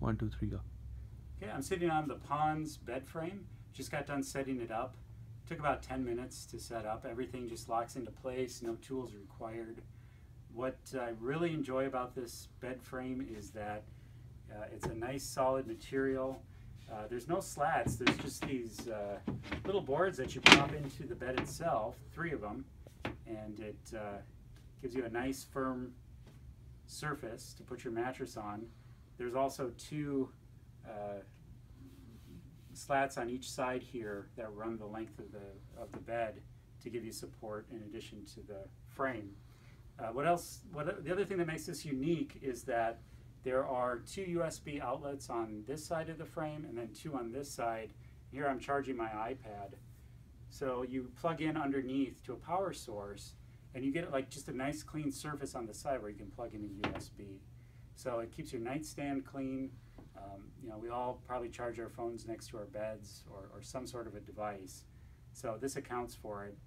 1, 2, 3, go. Okay, I'm sitting on the Pons bed frame. Just got done setting it up. Took about 10 minutes to set up. Everything just locks into place, no tools required. What I really enjoy about this bed frame is that it's a nice solid material. There's no slats, there's just these little boards that you pop into the bed itself, 3 of them, and it gives you a nice firm surface to put your mattress on. There's also 2 slats on each side here that run the length of the bed to give you support in addition to the frame. The other thing that makes this unique is that there are 2 USB outlets on this side of the frame and then 2 on this side. Here I'm charging my iPad. So you plug in underneath to a power source and you get like just a nice clean surface on the side where you can plug in a USB. So it keeps your nightstand clean. You know, we all probably charge our phones next to our beds or some sort of a device. So this accounts for it.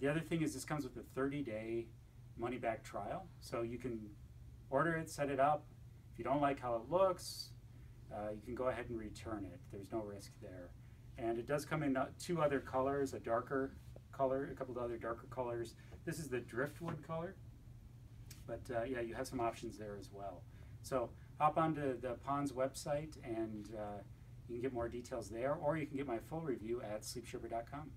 The other thing is this comes with a 30-day money-back trial. So you can order it, set it up. If you don't like how it looks, you can go ahead and return it. There's no risk there. And it does come in 2 other colors, a darker color, a couple of other darker colors. This is the driftwood color, but yeah, you have some options there as well. So hop onto the Pons website and you can get more details there, or you can get my full review at sleepsherpa.com.